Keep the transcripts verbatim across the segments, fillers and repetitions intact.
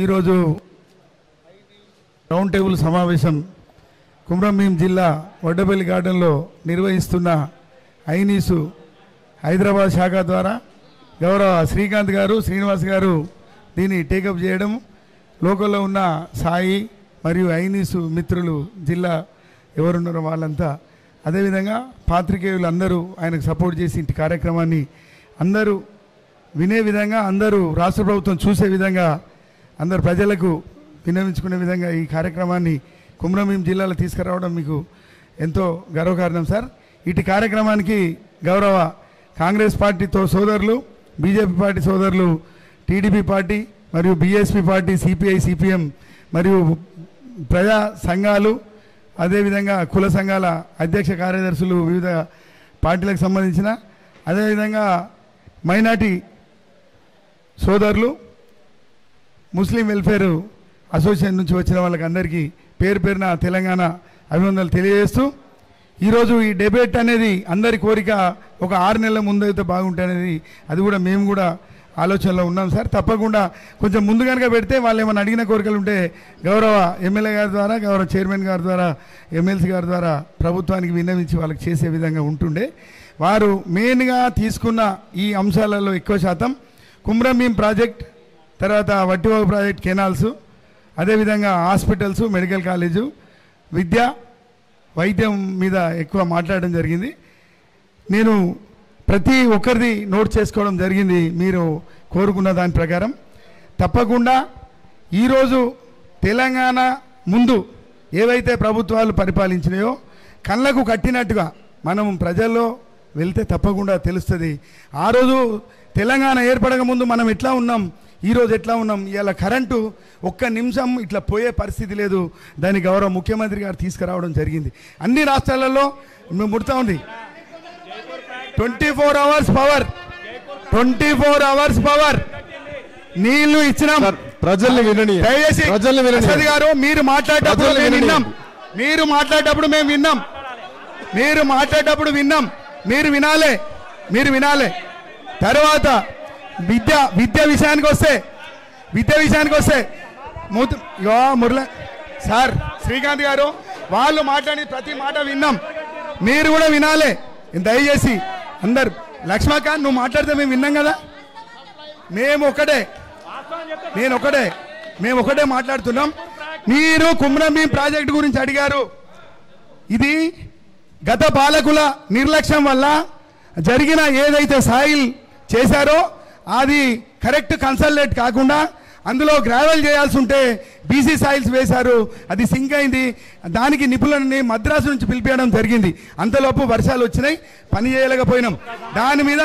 ఈరోజు round table సమావేశం కుమ్రంభీం జిల్లా వడ్డేపల్లి గార్డెన్లో నిర్వహిస్తున్న ఐనీసు హైదరాబాద్ శాఖ ద్వారా గౌరవ శ్రీకాంత్ గారు శ్రీనివాస్ గారు దీన్ని టేకప్ చేయడం లోకల్లో ఉన్న సాయి మరియు ఐనీసు మిత్రులు జిల్లా ఎవరున్నారో వాళ్ళంతా అదేవిధంగా పాత్రికేయులు అందరూ ఆయనకు సపోర్ట్ చేసి ఇంటి కార్యక్రమాన్ని అందరూ వినే విధంగా అందరూ రాష్ట్ర ప్రభుత్వం చూసే విధంగా అందరు ప్రజలకు వినిపించుకునే విధంగా ఈ కార్యక్రమాన్ని కుమ్రంభీం జిల్లాలో తీసుకురావడం మీకు ఎంతో గర్వకారణం సార్. ఇటు కార్యక్రమానికి గౌరవ కాంగ్రెస్ పార్టీతో సోదరులు, బీజేపీ పార్టీ సోదరులు, టీడీపీ పార్టీ మరియు బీఎస్పీ పార్టీ, సిపిఐ, సిపిఎం మరియు ప్రజా సంఘాలు, అదేవిధంగా కుల సంఘాల అధ్యక్ష కార్యదర్శులు, వివిధ పార్టీలకు సంబంధించిన, అదేవిధంగా మైనార్టీ సోదరులు, ముస్లిం వెల్ఫేర్ అసోసియేషన్ నుంచి వచ్చిన వాళ్ళకందరికీ పేరు పేరున తెలంగాణ అభినందనలు తెలియజేస్తూ ఈరోజు ఈ డిబేట్ అనేది అందరి కోరిక ఒక ఆరు నెలల ముందైతే బాగుంటుంది, అది కూడా మేము కూడా ఆలోచనలో ఉన్నాం సార్. తప్పకుండా కొంచెం ముందు కనుక పెడితే వాళ్ళు ఏమైనా అడిగిన కోరికలు ఉంటే గౌరవ ఎమ్మెల్యే గారి ద్వారా, గౌరవ చైర్మన్ గారి ద్వారా, ఎమ్మెల్సీ గారి ద్వారా ప్రభుత్వానికి విన్నవించి వాళ్ళకి చేసే విధంగా ఉంటుండే. వారు మెయిన్గా తీసుకున్న ఈ అంశాలలో ఎక్కువ శాతం కుమ్రంభీం ప్రాజెక్ట్, తర్వాత వట్టివాగు ప్రాజెక్ట్, కెనాల్సు, అదేవిధంగా హాస్పిటల్స్, మెడికల్ కాలేజు, విద్య, వైద్యం మీద ఎక్కువ మాట్లాడడం జరిగింది. నేను ప్రతి ఒక్కరిది నోట్ చేసుకోవడం జరిగింది మీరు కోరుకున్న దాని ప్రకారం. తప్పకుండా ఈరోజు తెలంగాణ ముందు ఏవైతే ప్రభుత్వాలు పరిపాలించినాయో కళ్ళకు కట్టినట్టుగా మనం ప్రజల్లో వెళ్తే తప్పకుండా తెలుస్తుంది. ఆ రోజు తెలంగాణ ఏర్పడక ముందు మనం ఎట్లా ఉన్నాం, ఈరోజు ఎట్లా ఉన్నాం. ఇలా కరెంటు ఒక్క నిమిషం ఇట్లా పోయే పరిస్థితి లేదు. దాని గౌరవ ముఖ్యమంత్రి గారు తీసుకురావడం జరిగింది. అన్ని రాష్ట్రాలలో ముడతా ఉంది. Twenty four hours power, twenty four hours power, నీళ్లు ఇచ్చినాం. ప్రజల్ని వినండి, దయచేసి ప్రజల్ని వినండి గారు. మీరు మాట్లాడేటప్పుడు మేము విన్నాం, మీరు మాట్లాడేటప్పుడు మేము విన్నాం, మీరు మాట్లాడేటప్పుడు విన్నాం, మీరు వినాలే, మీరు వినాలే. తర్వాత విద్య విద్య విషయానికి వస్తే, విద్య విషయానికి వస్తే మురళ సార్, శ్రీకాంత్ గారు వాళ్ళు మాట్లాడి ప్రతి మాట విన్నాం, మీరు కూడా వినాలి దయచేసి అందరు. లక్ష్మీకాంత్ నువ్వు మాట్లాడితే మేము విన్నాం కదా. మేము ఒకటే, నేను ఒకటే, మేము ఒకటే మాట్లాడుతున్నాం. మీరు కుమ్రంభీం ప్రాజెక్టు గురించి అడిగారు. ఇది గత పాలకుల నిర్లక్ష్యం వల్ల జరిగిన ఏదైతే సాయిల్ చేశారో అది కరెక్ట్ కన్సల్టేట్ కాకుండా అందులో గ్రావెల్ చేయాల్సి ఉంటే బీసీ సాయిల్స్ వేశారు. అది సింక్ అయింది. దానికి నిపుణులని మద్రాసు నుంచి పిలిపించడం జరిగింది. అంతలోపు వర్షాలు వచ్చినాయి, పని చేయలేకపోయినాం. దాని మీద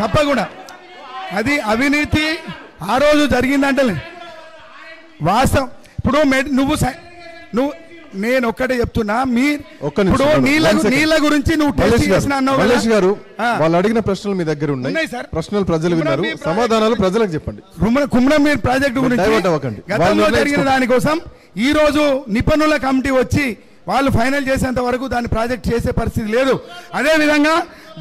తప్పకుండా అది అవినీతి ఆ రోజు జరిగిందంటే వాస్తవం. ఇప్పుడు నువ్వు నువ్వు నేను ఒక్కటే చెప్తున్నా, మీరు నీళ్ళ గురించి వాళ్ళు అడిగిన ప్రశ్నలు మీ దగ్గర ఉన్నాయి. ప్రశ్నలు ప్రజలు విన్నారు, సమాధానాలు ప్రజలకు చెప్పండి. కుమ్రంభీం ప్రాజెక్టు గురించి గతంలో జరిగిన దానికోసం ఈ రోజు నిపుణుల కమిటీ వచ్చి వాళ్ళు ఫైనల్ చేసేంత వరకు దాన్ని ప్రాజెక్ట్ చేసే పరిస్థితి లేదు. అదే విధంగా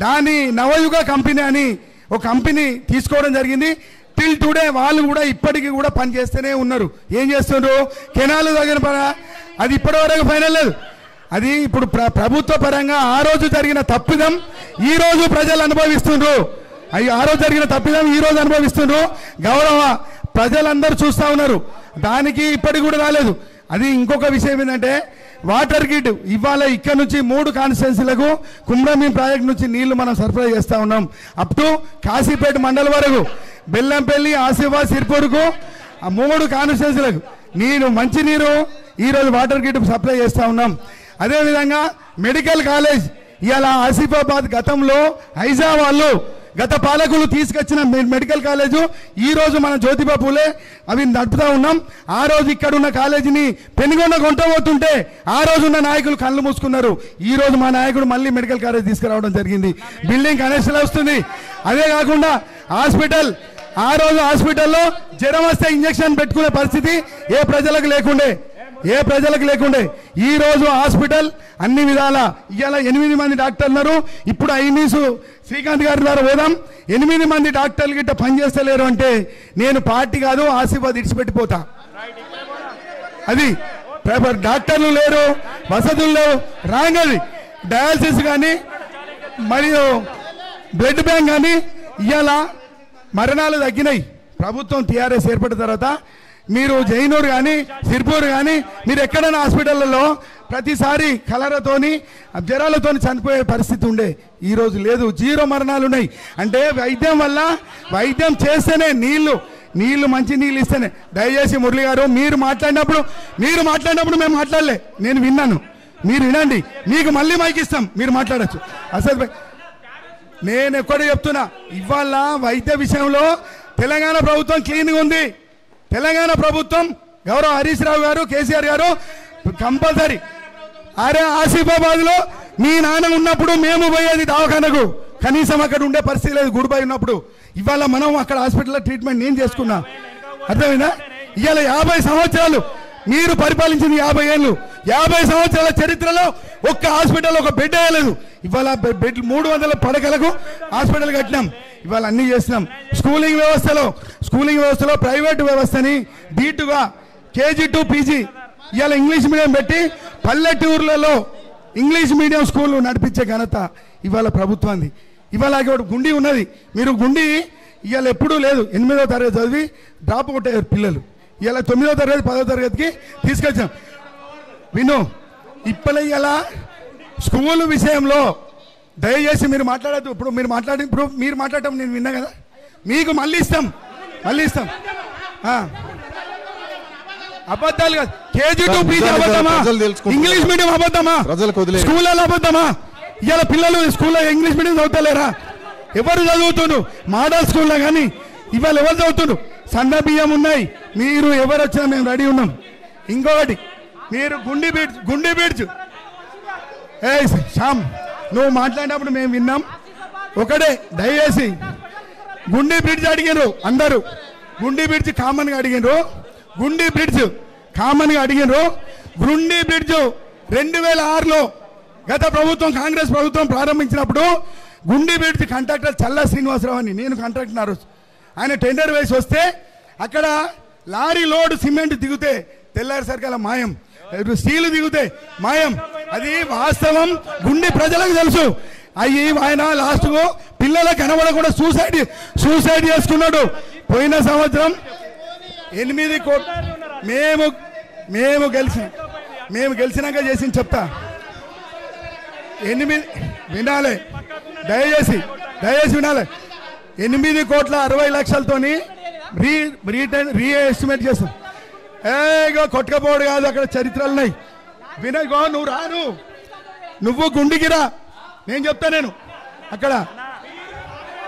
దాన్ని నవయుగ కంపెనీ అని ఒక కంపెనీ తీసుకోవడం జరిగింది. టిల్ టుడే వాళ్ళు కూడా ఇప్పటికీ కూడా పని చేస్తూనే ఉన్నారు. ఏం చేస్తున్నారు? కెనాల్ దగ్గర అది ఇప్పటి వరకు ఫైనల్ లేదు. అది ఇప్పుడు ప్ర ప్రభుత్వ పరంగా ఆ రోజు జరిగిన తప్పిదం ఈ రోజు ప్రజలు అనుభవిస్తుండ్రు. అవి ఆ రోజు జరిగిన తప్పిదం ఈ రోజు అనుభవిస్తుండ్రు. గౌరవ ప్రజలందరూ చూస్తూ ఉన్నారు. దానికి ఇప్పటికి కూడా రాలేదు. అది ఇంకొక విషయం ఏంటంటే వాటర్ గిడ్. ఇవాళ ఇక్కడ నుంచి మూడు కాన్స్టిట్యున్సీలకు కుమ్రంభీం ప్రాజెక్ట్ నుంచి నీళ్లు మనం సరఫరా చేస్తూ ఉన్నాం. అప్ టు కాశీపేట మండలం వరకు, బెల్లంపల్లి, ఆసిఫాబాద్, సిర్పూర్కు ఆ మూడు కాన్స్టిట్యున్సీలకు నీరు, మంచినీరు ఈరోజు వాటర్ గిడ్ సప్లై చేస్తూ ఉన్నాం. అదేవిధంగా మెడికల్ కాలేజ్ ఇలా ఆసిఫాబాద్ గతంలో హైజా వాళ్ళు గత పాలకులు తీసుకొచ్చిన మెడికల్ కాలేజు ఈరోజు మన జ్యోతిబా పూలే అవి నడుపుతూ ఉన్నాం. ఆ రోజు ఇక్కడ ఉన్న కాలేజీని పెనుగొండ కొంటబోతుంటే ఆ రోజున్న నాయకులు కళ్ళు మూసుకున్నారు. ఈరోజు మా నాయకుడు మళ్ళీ మెడికల్ కాలేజ్ తీసుకురావడం జరిగింది. బిల్డింగ్ కనెక్షన్ వస్తుంది. అదే కాకుండా హాస్పిటల్, ఆ రోజు హాస్పిటల్లో జ్వరం వస్తే ఇంజక్షన్ పెట్టుకునే పరిస్థితి ఏ ప్రజలకు లేకుండే. ఏ ప్రజలకు లేకుండే ఈ రోజు హాస్పిటల్ అన్ని విధాల ఇయాల ఎనిమిది మంది డాక్టర్లన్నారు ఇప్పుడు ఐనీసు శ్రీకాంత్ గారి ద్వారా వేదాం ఎనిమిది మంది డాక్టర్లు గిట్ట పని చేస్తలేరు అంటే నేను పార్టీ కాదు ఆశీర్వాదం ఇచ్చిపెట్టిపోతా అది డాక్టర్లు లేరు వసతులు లేవు రాంగది డయాలసిస్ గాని మరియు బ్లడ్ బ్యాంక్ గాని ఇయాల మరణాలు తగ్గినాయి ప్రభుత్వం టీఆర్ఎస్ ఏర్పడిన తర్వాత మీరు జైనూర్ గాని సిర్పూర్ గాని మీరు ఎక్కడైనా హాస్పిటల్లో ప్రతిసారి కలరతోని జ్వరాలతోని చనిపోయే పరిస్థితి ఉండే ఈ రోజు లేదు జీరో మరణాలు ఉన్నాయి అంటే వైద్యం వల్ల వైద్యం చేస్తేనే నీళ్లు నీళ్లు మంచి నీళ్ళు ఇస్తేనే దయచేసి మురళి గారు మీరు మాట్లాడినప్పుడు మీరు మాట్లాడినప్పుడు మేము మాట్లాడలే నేను విన్నాను మీరు వినండి మీకు మళ్ళీ మైక్ ఇస్తాం మీరు మాట్లాడచ్చు అసలు నేను ఎక్కడ చెప్తున్నా ఇవాళ వైద్య విషయంలో తెలంగాణ ప్రభుత్వం క్లీన్గా ఉంది తెలంగాణ ప్రభుత్వం గౌరవ హరీష్ రావు గారు కేసీఆర్ గారు కంపల్సరీ అరే ఆసిఫాబాద్ లో మీ నాన్న ఉన్నప్పుడు మేము పోయేది దవాఖానకు కనీసం అక్కడ ఉండే పరిస్థితి లేదు గుడిపై ఉన్నప్పుడు ఇవాళ మనం అక్కడ హాస్పిటల్లో ట్రీట్మెంట్ నేను చేసుకున్నా అర్థమైందా ఇవాళ యాభై సంవత్సరాలు మీరు పరిపాలించిన యాభై ఏళ్ళు యాభై సంవత్సరాల చరిత్రలో ఒక్క హాస్పిటల్ ఒక బెడ్ వేయలేదు ఇవాళ బెడ్ మూడు వందల పడకలకు హాస్పిటల్ కట్టినాం ఇవాళ అన్ని చేసినాం స్కూలింగ్ వ్యవస్థలో స్కూలింగ్ వ్యవస్థలో ప్రైవేట్ వ్యవస్థని బీటుగా కేజీ టు పీజీ ఇవాళ ఇంగ్లీష్ మీడియం పెట్టి పల్లెటూర్లలో ఇంగ్లీష్ మీడియం స్కూళ్ళు నడిపించే ఘనత ఇవాళ ప్రభుత్వాన్ని ఇవాళ గుండి ఉన్నది మీరు గుండి ఇవాళ ఎప్పుడూ లేదు ఎనిమిదో తరగతి చదివి డ్రాప్ అవుట్ అయ్యారు పిల్లలు ఇవాళ తొమ్మిదో తరగతి పదో తరగతికి తీసుకొచ్చాం విను ఇప్పటి ఇవాళ స్కూల్ విషయంలో దయచేసి మీరు మాట్లాడద్దు ఇప్పుడు మీరు మాట్లాడి ఇప్పుడు మీరు మాట్లాడటం నేను విన్నా కదా మీకు మళ్ళీ ఇస్తాం మళ్ళీ ఇస్తాం అబద్ధాలు కాదు కేజీ టు పీజీ అబద్ధమా ఇంగ్లీష్ మీడియం అబద్ధమా స్కూల్ అబద్ధమా ఇవాళ పిల్లలు స్కూల్లో ఇంగ్లీష్ మీడియం చదువుతలేరా ఎవరు చదువుతున్నారు మోడల్ స్కూల్లో కానీ ఇవాళ ఎవరు చదువుతున్నారు సన్న బియ్యం ఉన్నాయి మీరు ఎవరు వచ్చినా మేము రెడీ ఉన్నాం ఇంకొకటి మీరు గుండి బీడ్చు గుండి బీడ్చు ఏ శ్యామ్ నువ్వు మాట్లాడినప్పుడు మేము విన్నాం ఒకటే దయచేసి గుండి బ్రిడ్జ్ అడిగినారు అందరూ గుండి బ్రిడ్జ్ కామన్గా అడిగినారు గుండి బ్రిడ్జ్ కామన్గా అడిగినారు గుండి బ్రిడ్జ్ రెండు వేల ఆరులో గత ప్రభుత్వం కాంగ్రెస్ ప్రభుత్వం ప్రారంభించినప్పుడు గుండి బ్రిడ్జ్ కాంట్రాక్టర్ చల్లా శ్రీనివాసరావు అని నేను కాంట్రాక్టర్ ఆ రోజు ఆయన టెండర్ వేసి వస్తే అక్కడ లారీ లోడ్ సిమెంట్ దిగితే తెల్లారిసరికి అలా మాయం స్టీలు దిగితే మాయం అది వాస్తవం గుండి ప్రజలకు తెలుసు అవి ఆయన లాస్ట్కు పిల్లలకు కనబడకుండా సూసైడ్ సూసైడ్ చేసుకున్నాడు పోయిన సంవత్సరం ఎనిమిది కోట్లు మేము మేము గెలిచి మేము గెలిచినాక చేసి చెప్తా ఎనిమిది వినాలి దయచేసి దయచేసి వినాలి ఎనిమిది కోట్ల అరవై లక్షలతోని రీ రీటైన్ రీ ఎస్టిమేట్ చేస్తాం ఏగో కొట్టకపోడు కాదు అక్కడ చరిత్రలు ఉన్నాయి వినగో నువ్వు రాను నువ్వు గుండికిరా నేను చెప్తా నేను అక్కడ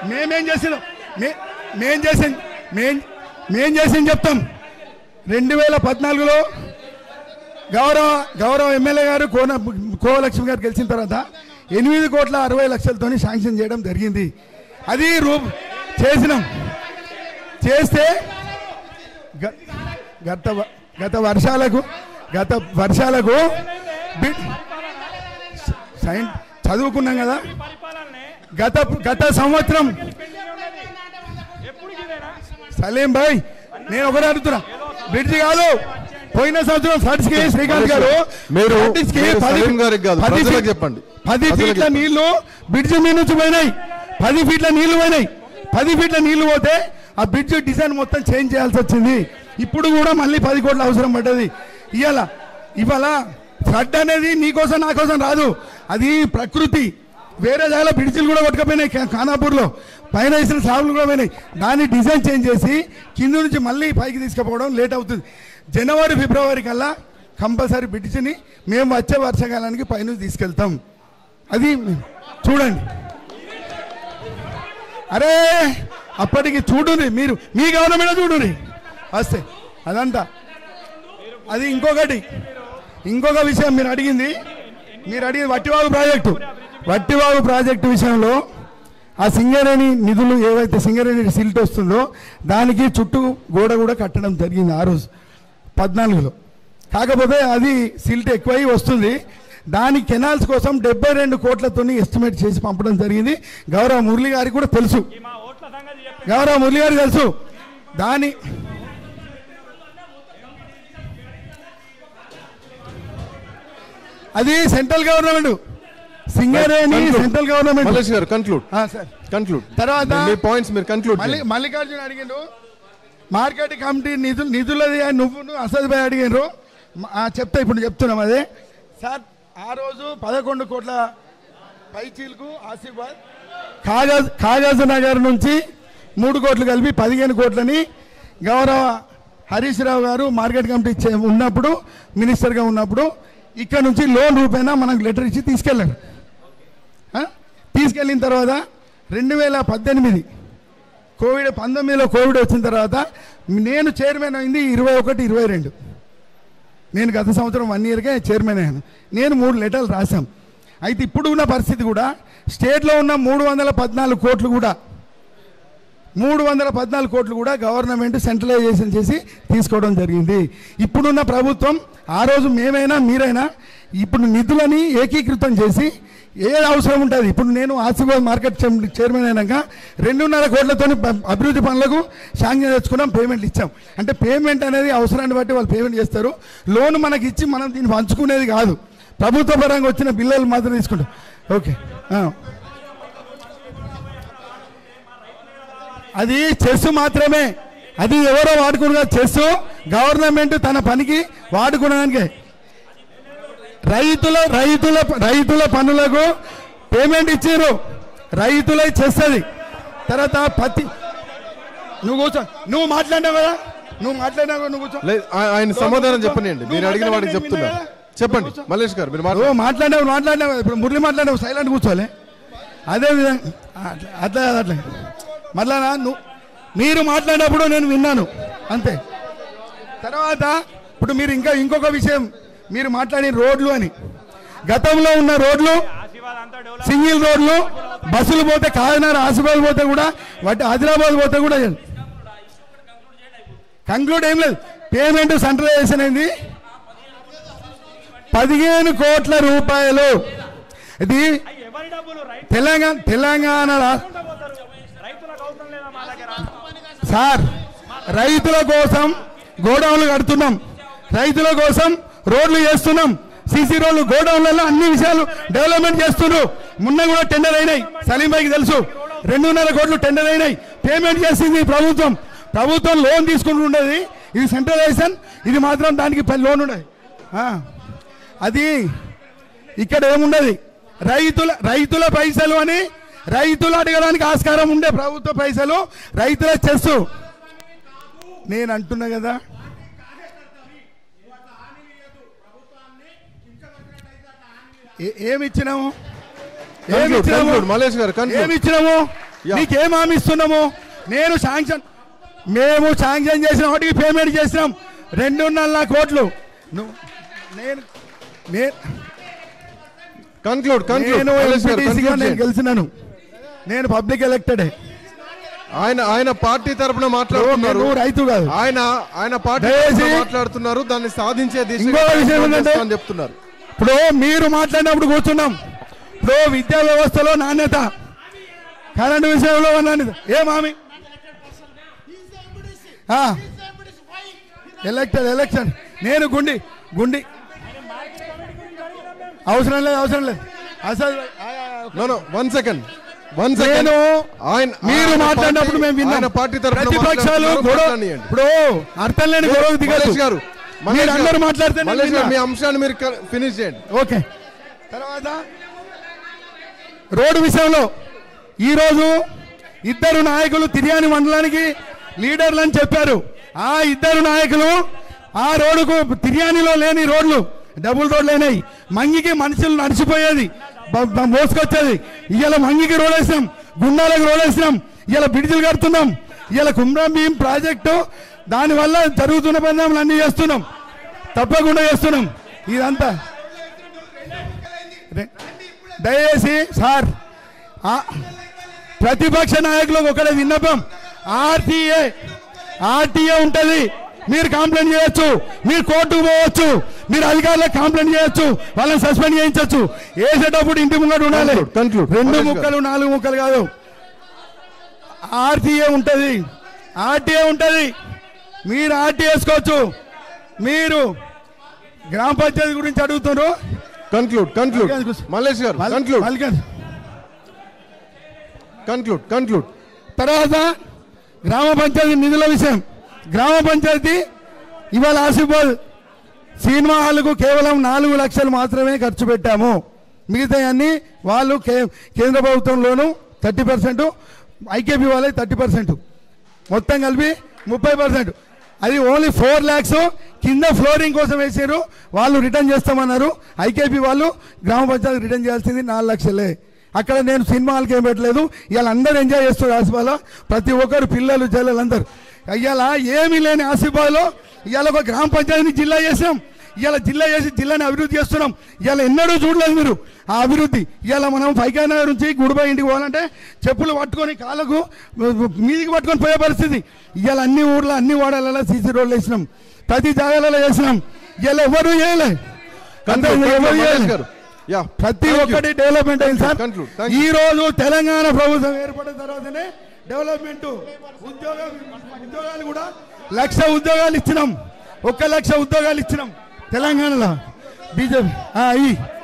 మేమేం చేసినాం మే మేం చేసి మేం మేం చేసి చెప్తాం రెండు వేల పద్నాలుగులో గౌరవ గౌరవ ఎమ్మెల్యే గారు కోన కోలక్ష్మి గారు గెలిచిన తర్వాత ఎనిమిది కోట్ల అరవై లక్షలతో శాంక్షన్ చేయడం జరిగింది అది రూప్ చేసినాం చేస్తే గత గత వర్షాలకు గత వర్షాలకు సైన్ చదువుకున్నాం కదా గత గత సంవత్సరం సలీం భాయ్ నేను ఒకటే అడుగుతున్నా బ్రిడ్జి కాదు పోయిన సంవత్సరం ఫ్లడ్స్ కి శ్రీకాంత్ గారు చెప్పండి పది ఫీట్ల నీళ్లు బ్రిడ్జి మీ నుంచి పోయినాయి పది ఫీట్ల నీళ్లు పోయినాయి పది ఫీట్ల నీళ్లు పోతే ఆ బ్రిడ్జ్ డిజైన్ మొత్తం చేంజ్ చేయాల్సి వచ్చింది ఇప్పుడు కూడా మళ్ళీ పది కోట్ల అవసరం పడ్డది ఇవాళ ఇవాళ ఫ్లడ్ అనేది నీకోసం నా కోసం రాదు అది ప్రకృతి వేరే జాగా బ్రిడ్జిలు కూడా కొట్టుకపోయినాయి ఖానాపూర్లో పైన వేసిన సాగులు కూడా పోయినాయి దాన్ని డిజైన్ చేంజ్ చేసి కింద నుంచి మళ్ళీ పైకి తీసుకుపోవడం లేట్ అవుతుంది జనవరి ఫిబ్రవరి కల్లా కంపల్సరీ బ్రిడ్జిని మేము వచ్చే వర్షాకాలానికి పైన తీసుకెళ్తాం అది చూడండి అరే అప్పటికి చూడుని మీరు మీ గవర్నమెంట్ చూడుని వస్తే అదంతా అది ఇంకొకటి ఇంకొక విషయం మీరు అడిగింది మీరు అడిగింది వట్టివాగు ప్రాజెక్టు వట్టివాగు ప్రాజెక్టు విషయంలో ఆ సింగరేణి నిధులు ఏవైతే సింగరేణి సిల్ట్ వస్తుందో దానికి చుట్టూ గోడ కూడా కట్టడం జరిగింది ఆ రోజు పద్నాలుగులో కాకపోతే అది సిల్ట్ ఎక్కువై వస్తుంది దాని కెనాల్స్ కోసం డెబ్బై రెండు కోట్లతోని ఎస్టిమేట్ చేసి పంపడం జరిగింది గౌరవ మురళి గారికి కూడా తెలుసు గౌరవ మురళి గారికి తెలుసు దాని అది central government Singareni central government Mallesh గారు కంక్లూడ్ ఆ సర్ కంక్లూడ్ తర్వాత మీ పాయింట్స్ మీరు కంక్లూడ్ మల్లికార్జున అడిగిండు మార్కెట్ కమిటీ నిధులు నిధులది నువ్వు అసద్ భాయ్ అడిగిండ్రు చెప్తా ఇప్పుడు చెప్తున్నాం అదే సార్ ఆ రోజు పదకొండు కోట్ల పైచీలకు ఆసిఫాబాద్ కాగజ్ కాగజ్ నగర్ నుంచి మూడు కోట్లు కలిపి పదిహేను కోట్లని గౌరవ హరీష్ రావు గారు మార్కెట్ కమిటీ ఉన్నప్పుడు మినిస్టర్గా ఉన్నప్పుడు ఇక్కడ నుంచి లోన్ రూపేనా మనకు లెటర్ ఇచ్చి తీసుకెళ్ళారు తీసుకెళ్ళిన తర్వాత రెండు వేల పద్దెనిమిది కోవిడ్ పంతొమ్మిదిలో కోవిడ్ వచ్చిన తర్వాత నేను చైర్మన్ అయింది ఇరవై ఒకటి ఇరవై రెండు నేను గత సంవత్సరం వన్ ఇయర్గా చైర్మన్ అయ్యాను నేను మూడు లెటర్లు రాశాం అయితే ఇప్పుడు ఉన్న పరిస్థితి కూడా స్టేట్లో ఉన్న మూడు వందల పద్నాలుగు కోట్లు కూడా మూడు వందల పద్నాలుగు కోట్లు కూడా గవర్నమెంట్ సెంట్రలైజేషన్ చేసి తీసుకోవడం జరిగింది ఇప్పుడున్న ప్రభుత్వం ఆ రోజు మేమైనా మీరైనా ఇప్పుడు నిధులని ఏకీకృతం చేసి ఏది అవసరం ఉంటుంది ఇప్పుడు నేను ఆసిఫాబాద్ మార్కెట్ చైర్మన్ అయినాక రెండున్నర కోట్లతో అభివృద్ధి పనులకు శాంక్షన్ తెచ్చుకున్నాం పేమెంట్లు ఇచ్చాం అంటే పేమెంట్ అనేది అవసరాన్ని బట్టి వాళ్ళు పేమెంట్ చేస్తారు లోన్ మనకి ఇచ్చి మనం దీన్ని పంచుకునేది కాదు ప్రభుత్వ పరంగా వచ్చిన బిల్లులు మాత్రం తీసుకుంటాం ఓకే అది చెస్ మాత్రమే అది ఎవరో వాడుకున్న చెస్ గవర్నమెంట్ తన పనికి వాడుకునడానికే రైతుల రైతుల రైతుల పనులకు పేమెంట్ ఇచ్చారు రైతులై చేస్తుంది తర్వాత పత్తి నువ్వు కూర్చో నువ్వు మాట్లాడినావు కదా నువ్వు మాట్లాడినావు నువ్వు కూర్చో ఆయన సమాధానం చెప్పనండి మీరు అడిగిన వాడికి చెప్తున్నా చెప్పండి మల్లేష్ గారు మీరు మాట్లాడినావు మాట్లాడినావు ఇప్పుడు మురళి మాట్లాడినావు సైలెంట్ కూర్చోలే అదే విధంగా అట్లా అట్లా మళ్ళా నువ్వు మీరు మాట్లాడినప్పుడు నేను విన్నాను అంతే తర్వాత ఇప్పుడు మీరు ఇంకా ఇంకొక విషయం మీరు మాట్లాడిన రోడ్లు అని గతంలో ఉన్న రోడ్లు సింగిల్ రోడ్లు బస్సులు పోతే కాకినాడ ఆసిఫాబాద్ పోతే కూడా వాటి ఆదిలాబాద్ పోతే కూడా కంక్లూడ్ ఏం లేదు పేమెంట్ సెంట్రలైజేషన్ అయింది పదిహేను కోట్ల రూపాయలు ఇది తెలంగాణ తెలంగాణ సార్ రైతుల కోసం గోడౌన్లు కడుతున్నాం రైతుల కోసం రోడ్లు చేస్తున్నాం సీసీ రోడ్లు గోడౌన్లలో అన్ని విషయాలు డెవలప్మెంట్ చేస్తున్నారు మొన్న కూడా టెండర్ అయినాయి సలీం భాయ్కి తెలుసు రెండున్నర కోట్లు టెండర్ అయినాయి పేమెంట్ చేసింది ప్రభుత్వం ప్రభుత్వం లోన్ తీసుకుంటూ ఉండేది ఇది సెంట్రలైజేషన్ ఇది మాత్రం దానికి లోన్ ఉండదు అది ఇక్కడ ఏముండదు రైతుల రైతుల పైసలు అని రైతులు అడగడానికి ఆస్కారం ఉండే ప్రభుత్వ పైసలు రైతుల చెస్ నేను అంటున్నా కదా ఏమిచ్చినాము ఏమిచ్చినాము నీకేం హామీ ఇస్తున్నాము నేను శాంక్షన్ మేము శాంక్షన్ చేసిన వాటికి పేమెంట్ చేసినాం రెండున్నర కోట్లు నేను గెలిచినాను నేను పబ్లిక్ ఎలక్టెడ్ ఆయన ఆయన పార్టీ తరఫున మాట్లాడుతున్నారు రైతు కాదు ఆయన ఆయన పార్టీ మాట్లాడుతున్నారు దాన్ని సాధించే దిశగా అని చెప్తున్నారు ఇప్పుడు మీరు మాట్లాడినప్పుడు కూర్చున్నాం ఇప్పుడు విద్యా వ్యవస్థలో నాణ్యత కరెంటు విషయంలో నాణ్యత ఏమామి ఎలక్టెడ్ ఎలక్షన్ నేను గుండి గుండి అవసరం లేదు అవసరం లేదు అసలు వన్ సెకండ్ మీరు మాట్లాడినప్పుడు మేము విన్నాం పార్టీ ప్రతిపక్షాలు ఇప్పుడు అర్థం లేని గొడవ దిగలేరు గారు మీరు అందరూ మాట్లాడితే మీ అంశాన్ని మీరు ఫినిష్ చేయండి ఓకే తర్వాత రోడ్డు విషయంలో ఈరోజు ఇద్దరు నాయకులు తిరియాని మండలానికి లీడర్లు అని చెప్పారు ఆ ఇద్దరు నాయకులు ఆ రోడ్డుకు తిరియానిలో లేని రోడ్లు డబుల్ రోడ్లు అయినాయి మంగికి మనుషులు నడిచిపోయేది మోసుకొచ్చేది ఇలా మంగికి రోడ్ వేసినాం గుండాలకు రోడ్ వేసినాం ఇలా బిడిజులు కడుతున్నాం ఇలా కుమ్రం భీం ప్రాజెక్టు దానివల్ల జరుగుతున్న పరిణామాలు అన్నీ చేస్తున్నాం తప్పకుండా చేస్తున్నాం ఇదంతా దయచేసి సార్ ప్రతిపక్ష నాయకులకు ఒకటే విన్నపం ఆర్టీఏ ఆర్టీఏ ఉంటుంది మీరు కంప్లైంట్ చేయొచ్చు, మీరు కోర్టుకు పోవచ్చు, మీరు అధికారులకు కంప్లైంట్ చేయొచ్చు, వాళ్ళని సస్పెండ్ చేయించొచ్చు. ఏసేటప్పుడు ఇంటి ముంగట ఉండాలి. రెండు ముక్కలు నాలుగు ముక్కలు కాదు. ఆర్టీఏ ఉంటుంది, ఆర్టీఏ ఉంటుంది, మీరు ఆర్టీఏ వేసుకోవచ్చు. మీరు గ్రామ పంచాయతీ గురించి అడుగుతున్నారు. కంక్లూడ్ కంక్లూడ్ మల్లేష్ గారు కంక్లూడ్ కంక్లూడ్ కంక్లూడ్ తర్వాత గ్రామ పంచాయతీ నిధుల విషయం. గ్రామ పంచాయతీ ఇవాళ ఆసిఫాబాద్ సినిమా హాల్కు కేవలం నాలుగు లక్షలు మాత్రమే ఖర్చు పెట్టాము. మిగతా అన్ని వాళ్ళు కే కేంద్ర ప్రభుత్వంలోనూ థర్టీ పర్సెంట్, ఐకేపీ వాళ్ళకి థర్టీ పర్సెంట్, మొత్తం కలిపి ముప్పై పర్సెంట్. అది ఓన్లీ ఫోర్ ల్యాక్స్ కింద ఫ్లోరింగ్ కోసం వేసారు. వాళ్ళు రిటర్న్ చేస్తామన్నారు ఐకేపీ వాళ్ళు. గ్రామ పంచాయతీ రిటర్న్ చేయాల్సింది నాలుగు లక్షలే. అక్కడ నేను సినిమా హాల్కి ఏం పెట్టలేదు. ఇవాళ అందరూ ఎంజాయ్ చేస్తారు ఆసిఫాబాద్లో, ప్రతి ఒక్కరు పిల్లలు జల్లలు అందరు. ఇవాళ ఏమీ లేని ఆసిఫాబాద్లో ఇవాళ ఒక గ్రామ పంచాయతీని జిల్లా చేసాం. ఇవాళ జిల్లా చేసి జిల్లాని అభివృద్ధి చేస్తున్నాం. ఇవాళ ఎన్నడూ చూడలేదు మీరు ఆ అభివృద్ధి. ఇవాళ మనం ఫైకార్ నగర్ నుంచి గుడిబాయి ఇంటికి పోవాలంటే చెప్పులు పట్టుకొని కాళ్ళకు మీదికి పట్టుకొని పోయే పరిస్థితి. ఇవాళ అన్ని ఊర్లో అన్ని వాడలలో సీసీ రోడ్లు వేసినాం, ప్రతి జాగాలలో వేసినాం. ఇవాళ ఎవరు చేయలే, ఎవరు ప్రతి ఒక్కటి డెవలప్మెంట్ అయింది సార్. ఈ రోజు తెలంగాణ ప్రభుత్వం ఏర్పడిన తర్వాతనే డెవలప్మెంట్, ఉద్యోగ ఉద్యోగాలు కూడా లక్ష ఉద్యోగాలు ఇచ్చినాం, ఒక్క లక్ష ఉద్యోగాలు ఇచ్చినాం తెలంగాణలో. బీజేపీ